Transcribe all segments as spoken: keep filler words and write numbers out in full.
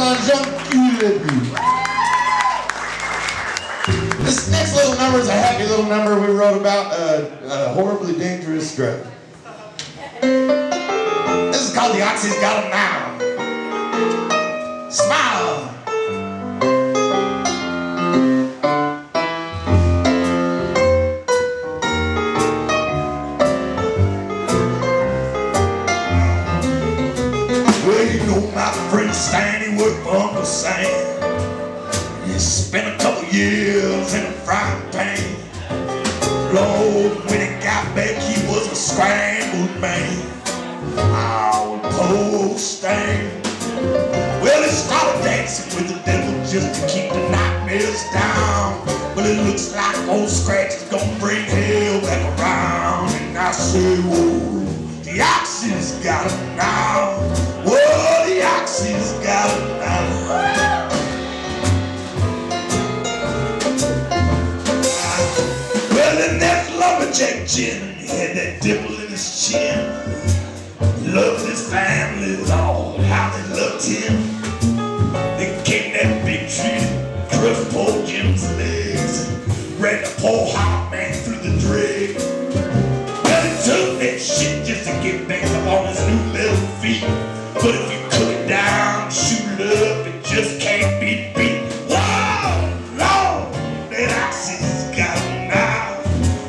John Q. This next little number is a happy little number we wrote about a, a horribly dangerous drug. This is called The Oxy's Got 'Em Now. Smile. Stanley worked for Uncle Sam. He spent a couple years in a frying pan. Lord, when he got back, he was a scrambled man. Oh, poor Stan. Well, he started dancing with the devil just to keep the nightmares down. But it looks like old Scratch is gonna bring hell back around. And I say, whoa, the oxy's got 'em now. Whoa. The oxy's got 'em now. Well, in that lumberjack gin, he had that dimple in his chin. He loved his family, Lord, how they loved him. Then came that big tree, crushed poor Jim's legs, ran the poor hot man through the drag. Well, he took that shit just to get back up on his new little feet. But if you put it down, shoot it up, it just can't be beat. Whoa, Lord, that oxy's got 'em now.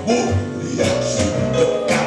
Whoa, the oxy's got 'em now.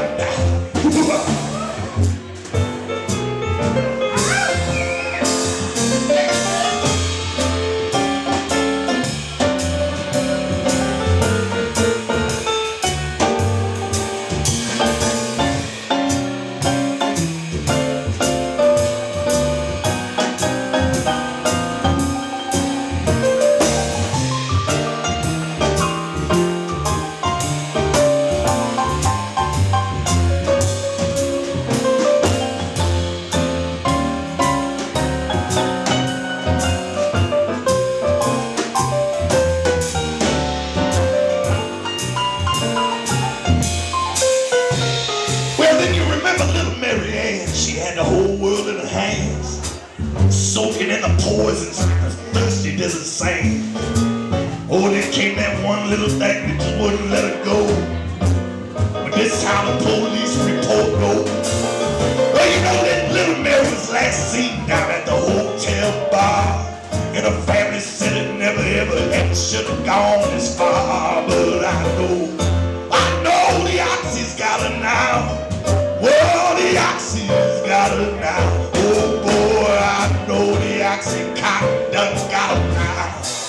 Soaking in the poisons like the thirsty desert sand. Oh, there came that one little thing that just wouldn't let her go. But this is how the police report goes. Well, you know that little Mary was last seen down at the hotel bar, and her family said it never ever ever should have gone this far. But I know, I know the oxy's got 'em now. Well, the oxy's got 'em now. Oh boy, I know the oxycontin done got 'em now.